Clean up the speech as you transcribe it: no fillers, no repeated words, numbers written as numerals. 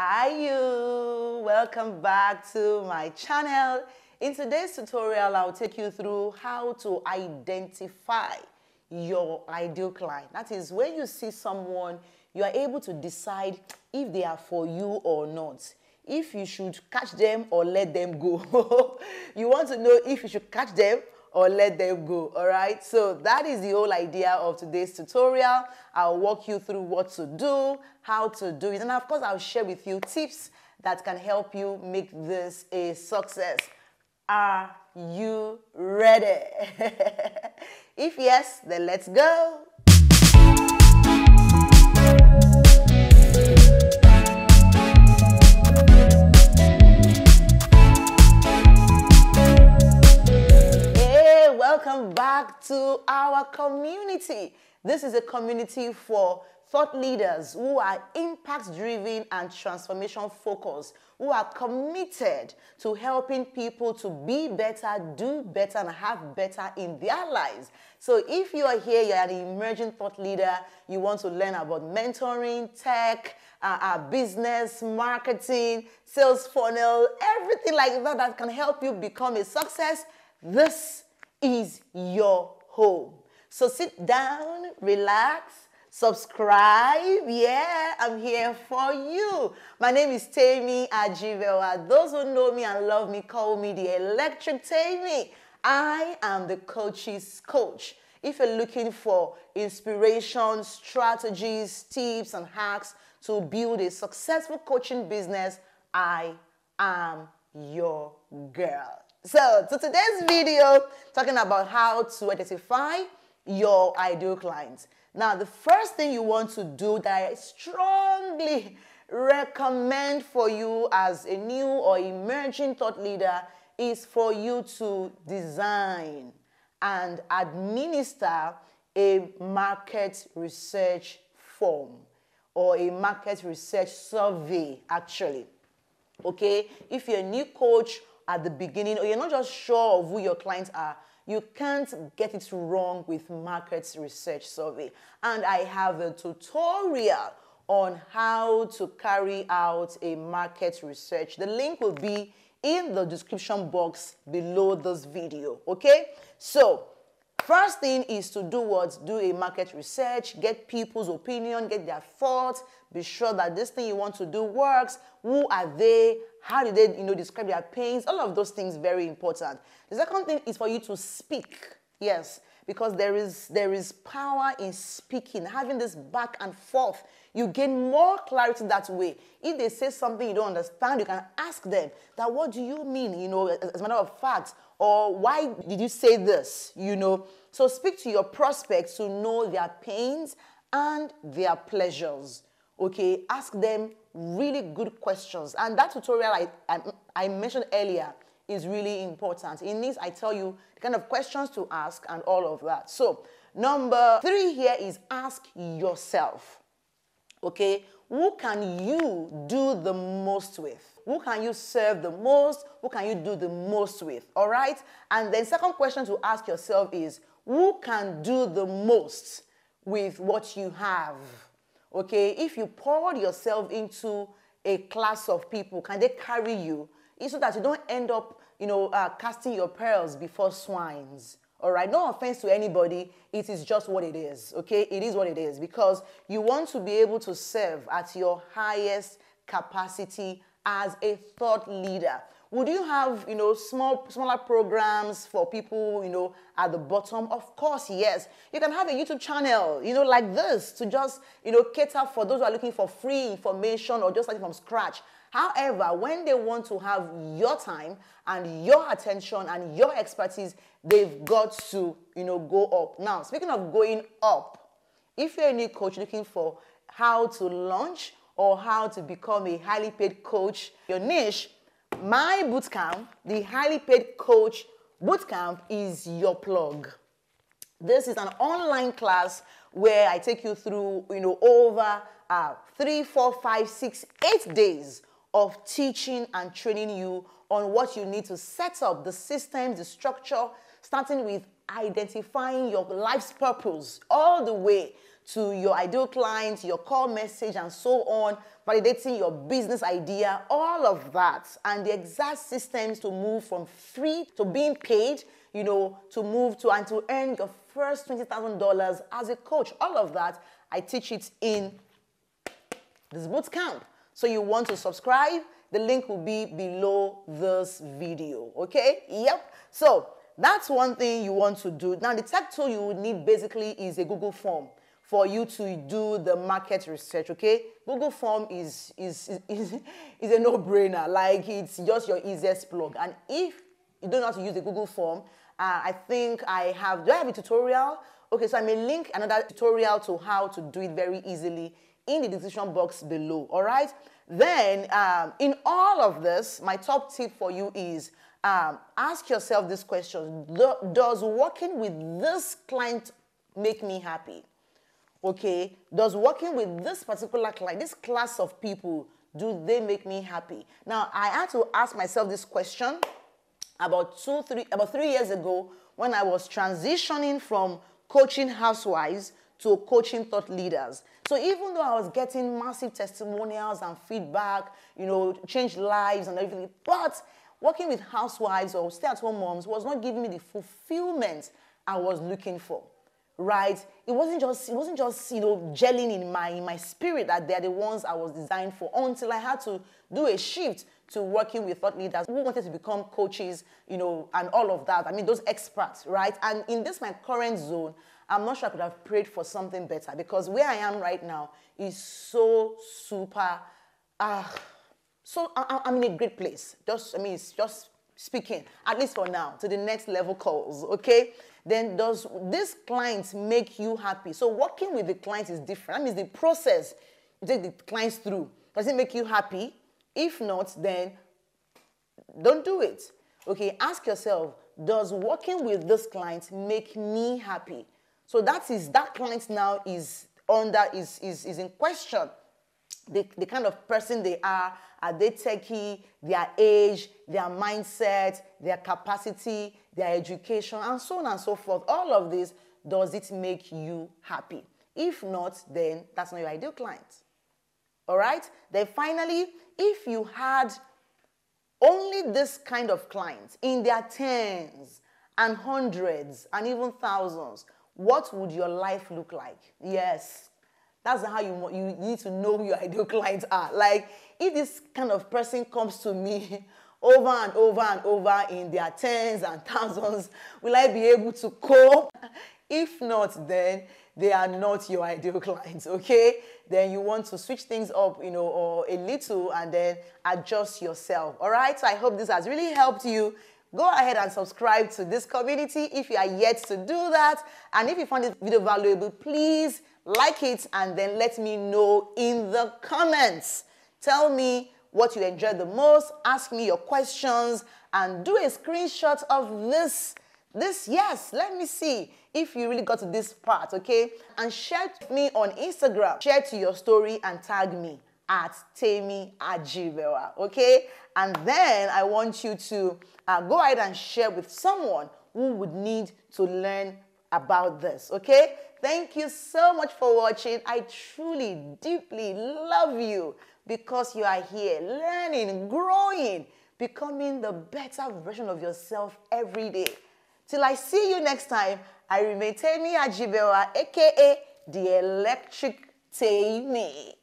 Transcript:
Hi you! Welcome back to my channel. In today's tutorial, I'll take you through how to identify your ideal client. That is, when you see someone, you are able to decide if they are for you or not. If you should catch them or let them go. You want to know if you should catch them or let them go, all right? So that is the whole idea of today's tutorial. I'll walk you through what to do, how to do it, and of course, I'll share with you tips that can help you make this a success. Are you ready? If yes, then let's go. Welcome back to our community. This is a community for thought leaders who are impact-driven and transformation-focused, who are committed to helping people to be better, do better, and have better in their lives. So if you are here, you're an emerging thought leader, you want to learn about mentoring, tech, business, marketing, sales funnel, everything like that that can help you become a success, this is your home. So sit down, relax, subscribe. Yeah, I'm here for you. My name is Temi Ajibewa. Those who know me and love me call me the Electric Temi. I am the coach's coach. If you're looking for inspiration, strategies, tips, and hacks to build a successful coaching business, I am your girl. So, to today's video, talking about how to identify your ideal clients. Now, the first thing you want to do that I strongly recommend for you as a new or emerging thought leader is for you to design and administer a market research form or a market research survey, actually. Okay? If you're a new coach, at the beginning, or you're not just sure of who your clients are, you can't get it wrong with market research survey. And I have a tutorial on how to carry out a market research. The link will be in the description box below this video, okay? So, first thing is to do what? Do a market research, get people's opinion, get their thoughts, be sure that this thing you want to do works, who are they, how do they, describe their pains, all of those things very important. The second thing is for you to speak, yes, because there is power in speaking, having this back and forth. You gain more clarity that way. If they say something you don't understand, you can ask them that, what do you mean, as a matter of fact, or why did you say this, So speak to your prospects to know their pains and their pleasures, okay? Ask them really good questions. And that tutorial I mentioned earlier is really important. In this, I tell you the kind of questions to ask and all of that. So number 3 here is ask yourself, okay? Who can you do the most with? Who can you serve the most? Who can you do the most with? All right? And then second question to ask yourself is, who can do the most with what you have? Okay? If you poured yourself into a class of people, can they carry you? It's so that you don't end up, casting your pearls before swines. All right? No offense to anybody. It is just what it is. Okay? It is what it is, because you want to be able to serve at your highest capacity as a thought leader. Would you have, smaller programs for people, at the bottom? Of course, yes. You can have a YouTube channel, like this to just, cater for those who are looking for free information or just starting from scratch. However, when they want to have your time and your attention and your expertise, they've got to, go up. Now, speaking of going up, if you're a new coach looking for how to launch or how to become a highly paid coach, your niche, my bootcamp, the Highly Paid Coach Bootcamp, is your plug. This is an online class where I take you through, over 3, 4, 5, 6, 8 days of teaching and training you on what you need to set up the systems, the structure, starting with identifying your life's purpose all the way to your ideal clients, your call message, and so on, validating your business idea, all of that, and the exact systems to move from free to being paid, you know, to move to and to earn your first $20,000 as a coach. All of that, I teach it in this bootcamp. So you want to subscribe, the link will be below this video, okay? Yep. So that's one thing you want to do. Now, the tech tool you would need basically is a Google Form for you to do the market research, okay? Google Form is a no-brainer. Like, it's just your easiest plug. And if you don't know how to use the Google Form, I think do I have a tutorial? Okay, so I may link another tutorial to how to do it very easily in the description box below, all right? Then, in all of this, my top tip for you is ask yourself this question. Does working with this client make me happy? Okay, does working with this particular client, this class of people, do they make me happy? Now, I had to ask myself this question about 3 years ago when I was transitioning from coaching housewives to coaching thought leaders. So even though I was getting massive testimonials and feedback, you know, changed lives and everything, but working with housewives or stay-at-home moms was not giving me the fulfillment I was looking for, right? It wasn't just, you know, gelling in my spirit that they're the ones I was designed for, until I had to do a shift to working with thought leaders who wanted to become coaches, you know, and all of that. I mean, those experts, right? And in this, my current zone, I'm not sure I could have prayed for something better, because where I am right now is so super, so I'm in a great place. It's just speaking, at least for now, to the next level calls, okay? Then does this client make you happy? So working with the client is different. That means the process you take the clients through, does it make you happy? If not, then don't do it, okay? Ask yourself, does working with this client make me happy? So that client now is in question. The kind of person they are they techie, their age, their mindset, their capacity, their education, and so on and so forth. All of this, does it make you happy? If not, then that's not your ideal client. All right? Then finally, if you had only this kind of clients in their tens and hundreds and even thousands, what would your life look like? Yes, that's how you need to know who your ideal clients are. Like, if this kind of person comes to me over and over and over in their tens and thousands, will I be able to cope? If not, then they are not your ideal clients, okay? Then you want to switch things up, you know, or a little, and then adjust yourself, all right? So I hope this has really helped you. Go ahead and subscribe to this community if you are yet to do that. And if you found this video valuable, please like it and then let me know in the comments. Tell me what you enjoyed the most, ask me your questions, and do a screenshot of this. Yes, let me see if you really got to this part, okay? And share it with me on Instagram. Share to your story and tag me at Temi Ajibewa, okay? And then I want you to go ahead and share with someone who would need to learn about this, okay? Thank you so much for watching. I truly, deeply love you because you are here learning, growing, becoming the better version of yourself every day. Till I see you next time, I remain Temi Ajibewa, aka The Electric Temi.